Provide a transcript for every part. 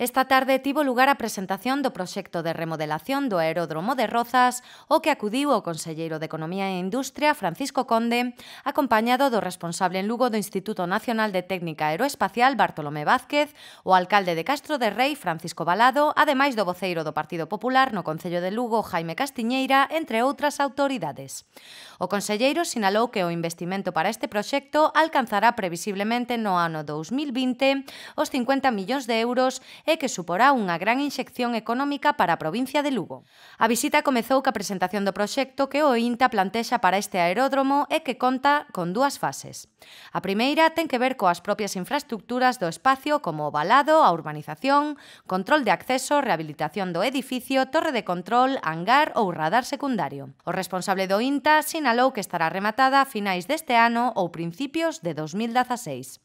Esta tarde tivo lugar a presentación do proxecto de remodelación do aeródromo de Rozas, o que acudiu o conselleiro de Economía e Industria, Francisco Conde, acompañado do responsable en Lugo do Instituto Nacional de Técnica Aeroespacial, Bartolomé Marqués, o alcalde de Castro de Rei, Francisco Balado, ademais do voceiro do Partido Popular no Concello de Lugo, Jaime Castiñeira, entre outras autoridades. O conselleiro sinalou que o investimento para este proxecto alcanzará previsiblemente no ano 2020 os 50 millóns de euros e que suporá unha gran inxección económica para a provincia de Lugo. A visita comezou ca presentación do proxecto que o INTA plantexa para este aeródromo e que conta con dúas fases. A primeira ten que ver coas propias infraestructuras do espacio como o balado, a urbanización, control de acceso, rehabilitación do edificio, torre de control, hangar ou radar secundario. O responsable do INTA sinalou que estará rematada a finais deste ano ou principios de 2016.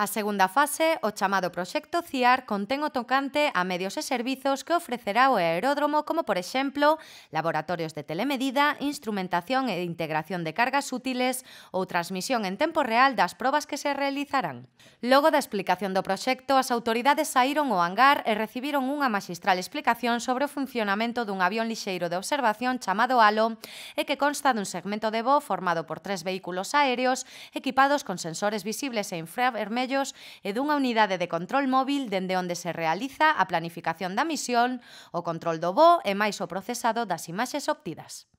A segunda fase, o chamado proxecto CIAR, contén o tocante a medios e servizos que ofrecerá o aeródromo como, por exemplo, laboratorios de telemedida, instrumentación e integración de cargas útiles ou transmisión en tempo real das probas que se realizarán. Logo da explicación do proxecto, as autoridades saíron ao hangar e recibiron unha maxistral explicación sobre o funcionamento dun avión lixeiro de observación chamado ALO e que consta dun segmento de voo formado por 3 vehículos aéreos equipados con sensores visibles e infravermellos e dunha unidade de control móvil dende onde se realiza a planificación da misión, o control do voo e máis o procesado das imaxes obtidas.